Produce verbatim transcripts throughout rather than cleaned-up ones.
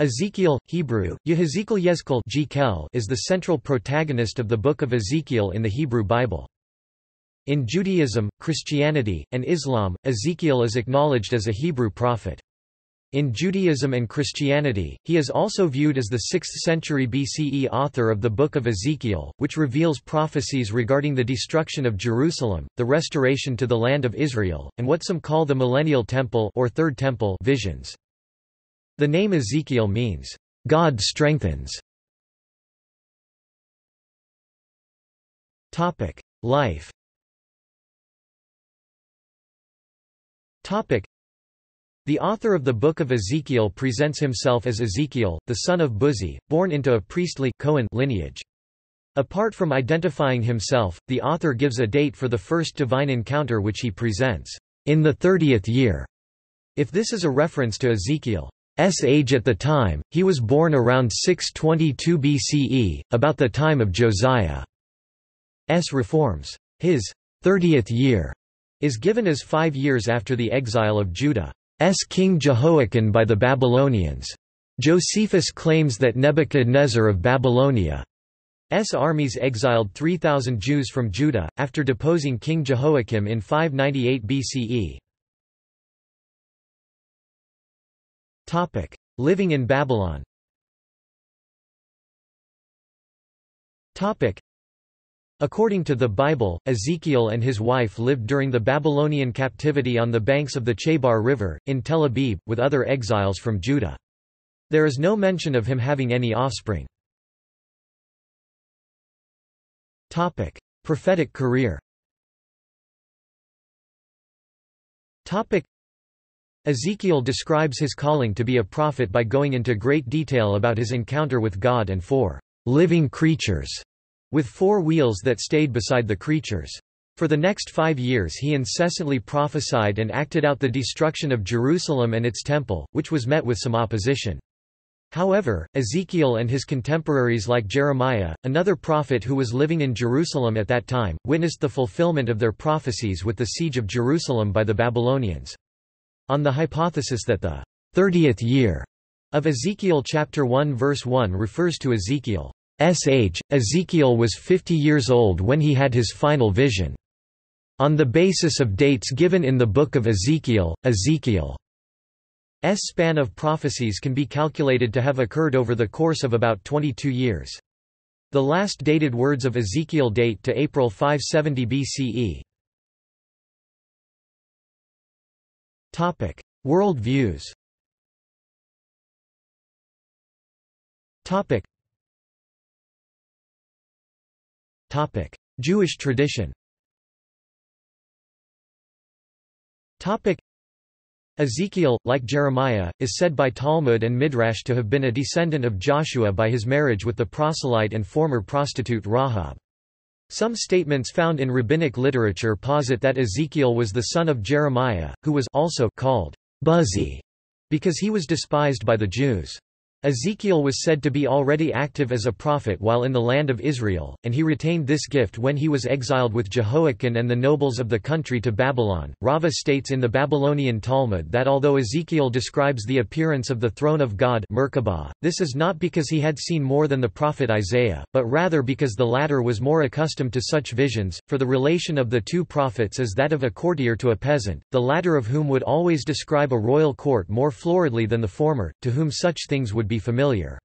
Ezekiel, Hebrew, Y'ḥezqēl, is the central protagonist of the Book of Ezekiel in the Hebrew Bible. In Judaism, Christianity, and Islam, Ezekiel is acknowledged as a Hebrew prophet. In Judaism and Christianity, he is also viewed as the sixth century B C E author of the Book of Ezekiel, which reveals prophecies regarding the destruction of Jerusalem, the restoration to the land of Israel, and what some call the Millennial Temple or Third Temple visions. The name Ezekiel means, "God strengthens". Life. The author of the Book of Ezekiel presents himself as Ezekiel, the son of Buzi, born into a priestly Cohen lineage. Apart from identifying himself, the author gives a date for the first divine encounter which he presents, "in the thirtieth year". If this is a reference to Ezekiel, S. age at the time, he was born around six twenty-two B C E, about the time of Josiah's reforms. His thirtieth year is given as five years after the exile of Judah's king Jehoiachin by the Babylonians. Josephus claims that Nebuchadnezzar of Babylonia's armies exiled three thousand Jews from Judah, after deposing King Jehoiakim in five ninety-eight B C E. Topic: Living in Babylon. Topic: According to the Bible, Ezekiel and his wife lived during the Babylonian captivity on the banks of the Chebar River in Tel-Abib with other exiles from Judah. There is no mention of him having any offspring. Topic: Prophetic career. Topic: Ezekiel describes his calling to be a prophet by going into great detail about his encounter with God and four living creatures with four wheels that stayed beside the creatures. For the next five years he incessantly prophesied and acted out the destruction of Jerusalem and its temple, which was met with some opposition. However, Ezekiel and his contemporaries like Jeremiah, another prophet who was living in Jerusalem at that time, witnessed the fulfillment of their prophecies with the siege of Jerusalem by the Babylonians. On the hypothesis that the thirtieth year of Ezekiel chapter one verse one refers to Ezekiel's age, Ezekiel was fifty years old when he had his final vision. On the basis of dates given in the Book of Ezekiel, Ezekiel's span of prophecies can be calculated to have occurred over the course of about twenty-two years. The last dated words of Ezekiel date to April five seventy B C E. Topic: World views. Topic: Jewish tradition. Topic: Ezekiel, like Jeremiah, is said by Talmud and Midrash to have been a descendant of Joshua by his marriage with the proselyte and former prostitute Rahab. Some statements found in rabbinic literature posit that Ezekiel was the son of Jeremiah, who was also called Buzi because he was despised by the Jews. Ezekiel was said to be already active as a prophet while in the land of Israel, and he retained this gift when he was exiled with Jehoiachin and the nobles of the country to Babylon. Rava states in the Babylonian Talmud that although Ezekiel describes the appearance of the throne of God, Merkabah, this is not because he had seen more than the prophet Isaiah, but rather because the latter was more accustomed to such visions, for the relation of the two prophets is that of a courtier to a peasant, the latter of whom would always describe a royal court more floridly than the former, to whom such things would be familiar.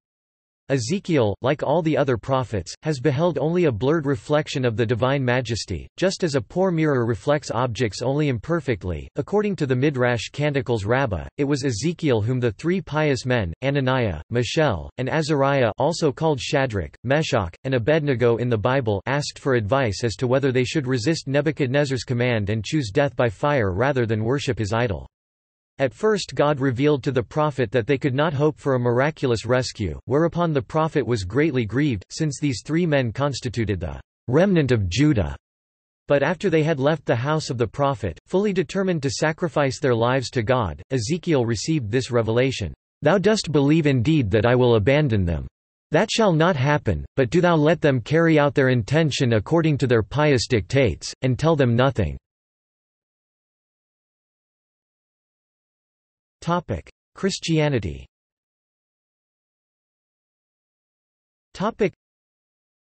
Ezekiel, like all the other prophets, has beheld only a blurred reflection of the divine majesty, just as a poor mirror reflects objects only imperfectly. According to the Midrash Canticles Rabbah, it was Ezekiel whom the three pious men, Ananiah, Mishael, and Azariah, also called Shadrach, Meshach, and Abednego in the Bible, asked for advice as to whether they should resist Nebuchadnezzar's command and choose death by fire rather than worship his idol. At first God revealed to the prophet that they could not hope for a miraculous rescue, whereupon the prophet was greatly grieved, since these three men constituted the remnant of Judah. But after they had left the house of the prophet, fully determined to sacrifice their lives to God, Ezekiel received this revelation, "Thou dost believe indeed that I will abandon them. That shall not happen, but do thou let them carry out their intention according to their pious dictates, and tell them nothing." Christianity.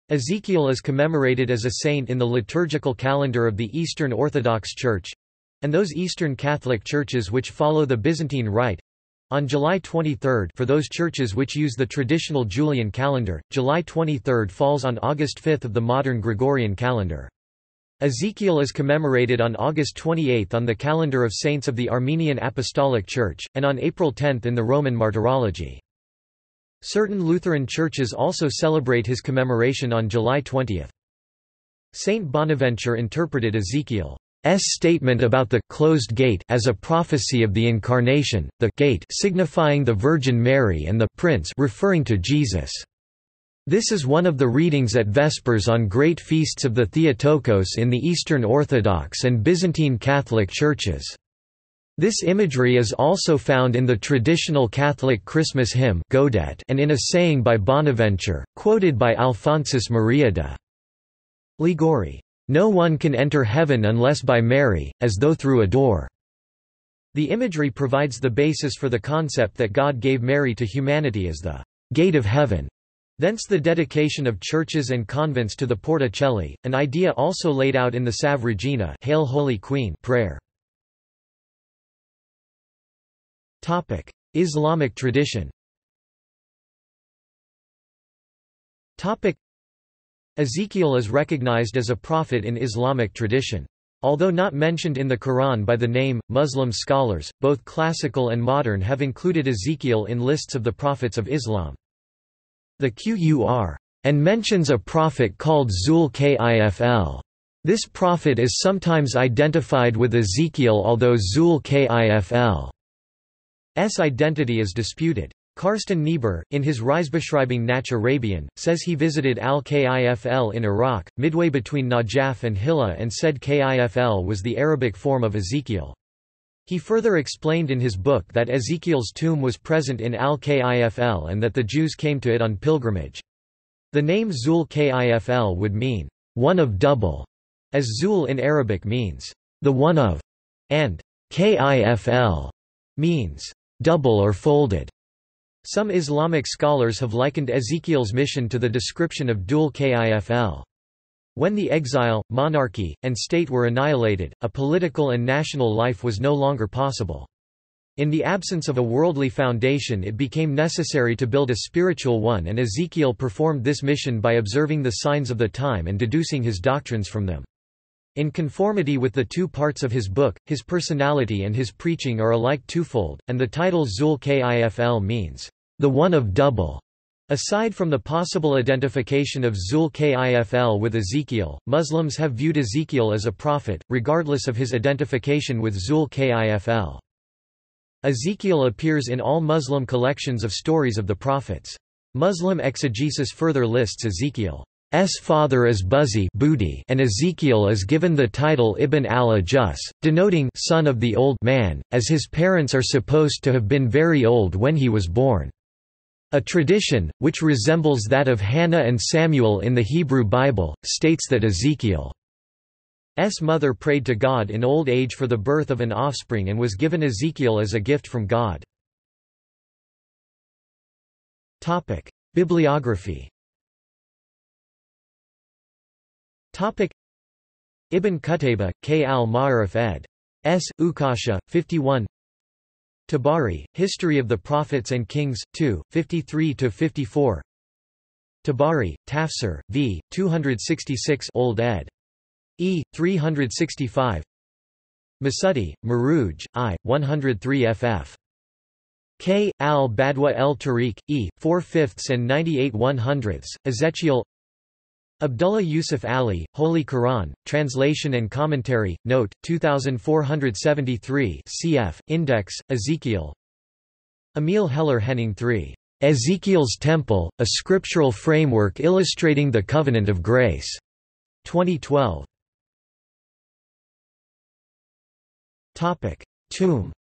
Ezekiel is commemorated as a saint in the liturgical calendar of the Eastern Orthodox Church, and those Eastern Catholic churches which follow the Byzantine Rite, on July twenty-third for those churches which use the traditional Julian calendar. July twenty-third falls on August fifth of the modern Gregorian calendar. Ezekiel is commemorated on August twenty-eighth on the calendar of saints of the Armenian Apostolic Church, and on April tenth in the Roman Martyrology. Certain Lutheran churches also celebrate his commemoration on July twentieth. Saint Bonaventure interpreted Ezekiel's statement about the «closed gate» as a prophecy of the Incarnation, the «gate» signifying the Virgin Mary and the «prince» referring to Jesus. This is one of the readings at Vespers on great feasts of the Theotokos in the Eastern Orthodox and Byzantine Catholic churches. This imagery is also found in the traditional Catholic Christmas hymn Godet and in a saying by Bonaventure, quoted by Alphonsus Maria de Ligori. No one can enter heaven unless by Mary, as though through a door. The imagery provides the basis for the concept that God gave Mary to humanity as the gate of heaven. Thence the dedication of churches and convents to the Porta Coeli, an idea also laid out in the Salve Regina Hail Holy Queen prayer. Topic: Islamic tradition. Topic: Ezekiel is recognized as a prophet in Islamic tradition. Although not mentioned in the Quran by the name, Muslim scholars, both classical and modern, have included Ezekiel in lists of the prophets of Islam. The Qur'an and mentions a prophet called Zul-Kifl. This prophet is sometimes identified with Ezekiel, although Zul-Kifl's identity is disputed. Karsten Niebuhr, in his Reisbeschreibung nach Arabien, says he visited Al-Kifl in Iraq, midway between Najaf and Hilla, and said Kifl was the Arabic form of Ezekiel. He further explained in his book that Ezekiel's tomb was present in Al-Kifl and that the Jews came to it on pilgrimage. The name Zul-Kifl would mean, one of double, as Zul in Arabic means, the one of, and Kifl means, double or folded. Some Islamic scholars have likened Ezekiel's mission to the description of Dul-Kifl. When the exile, monarchy, and state were annihilated, a political and national life was no longer possible. In the absence of a worldly foundation, it became necessary to build a spiritual one, and Ezekiel performed this mission by observing the signs of the time and deducing his doctrines from them. In conformity with the two parts of his book, his personality and his preaching are alike twofold, and the title Zul-Kifl means, "the one of double." Aside from the possible identification of Zul-Kifl with Ezekiel, Muslims have viewed Ezekiel as a prophet, regardless of his identification with Zul-Kifl. Ezekiel appears in all Muslim collections of stories of the prophets. Muslim exegesis further lists Ezekiel's father as Buzi and Ezekiel is given the title Ibn al-Ajus, denoting son of the old man, as his parents are supposed to have been very old when he was born. A tradition, which resembles that of Hannah and Samuel in the Hebrew Bible, states that Ezekiel's mother prayed to God in old age for the birth of an offspring and was given Ezekiel as a gift from God. Topic: Bibliography. Topic: Ibn Qutaybah, K. al-Ma'arif ed. S. Ukasha, fifty-one. Tabari, History of the Prophets and Kings, two, fifty-three to fifty-four. Tabari, Tafsir, v. two hundred sixty-six Old ed. E. three hundred sixty-five. Masudi, Maruj, I. one oh three F F. K. al-Badwa el-Tariq, E. four fifths and ninety-eight one hundredths, Ezekiel. Abdullah Yusuf Ali, Holy Quran, Translation and Commentary, Note, two thousand four hundred seventy-three C F, Index, Ezekiel. Emil Heller Henning the third. Ezekiel's Temple, A Scriptural Framework Illustrating the Covenant of Grace. twenty twelve. Tomb.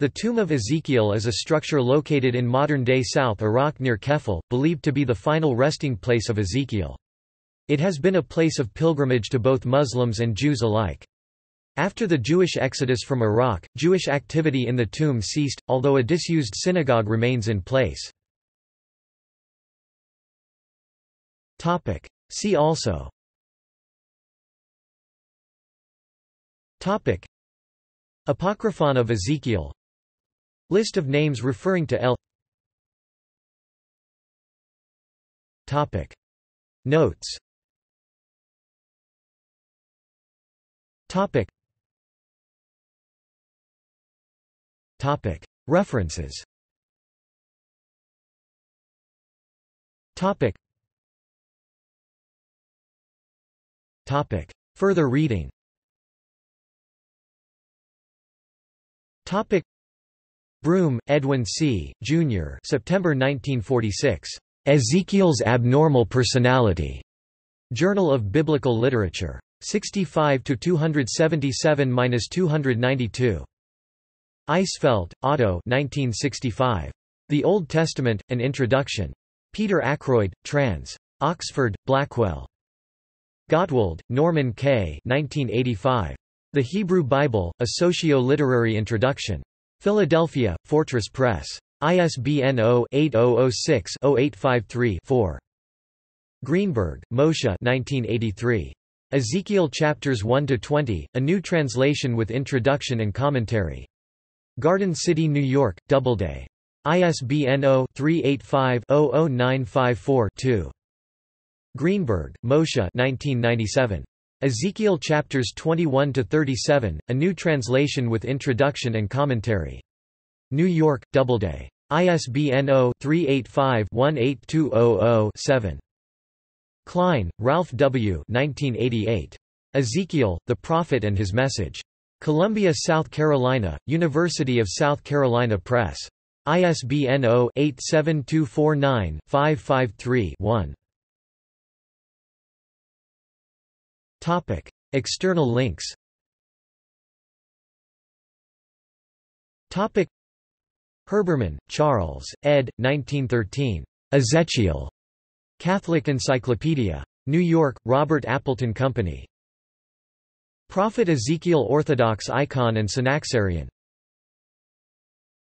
The tomb of Ezekiel is a structure located in modern-day South Iraq near Kefal, believed to be the final resting place of Ezekiel. It has been a place of pilgrimage to both Muslims and Jews alike. After the Jewish exodus from Iraq, Jewish activity in the tomb ceased, although a disused synagogue remains in place. See also Topic. Apocryphon of Ezekiel. List of names referring to El. Topic. Notes. Topic. Topic. References. Topic. Topic. Further reading. Topic. Broom, Edwin C., Junior September nineteen forty-six. Ezekiel's Abnormal Personality. Journal of Biblical Literature. sixty-five to two seventy-seven to two ninety-two. Isfeld, Otto nineteen sixty-five. The Old Testament, An Introduction. Peter Ackroyd, trans. Oxford, Blackwell. Gottwald, Norman K. nineteen eighty-five. The Hebrew Bible, A Socio-Literary Introduction. Philadelphia, Fortress Press. I S B N zero eight zero zero six zero eight five three four. Greenberg, Moshe nineteen eighty-three. Ezekiel Chapters one to twenty, A New Translation with Introduction and Commentary. Garden City, New York, Doubleday. I S B N zero three eight five zero zero nine five four two. Greenberg, Moshe nineteen ninety-seven. Ezekiel Chapters twenty-one to thirty-seven, A New Translation with Introduction and Commentary. New York, Doubleday. I S B N zero three eight five one eight two zero zero seven. Klein, Ralph W. nineteen eighty-eight. Ezekiel, the Prophet and His Message. Columbia, South Carolina, University of South Carolina Press. I S B N zero eight seven two four nine five five three one. Topic. External links. Topic. Herbermann, Charles, ed. nineteen thirteen. Ezekiel. Catholic Encyclopedia. New York, Robert Appleton Company. Prophet Ezekiel, Orthodox icon and Synaxarian.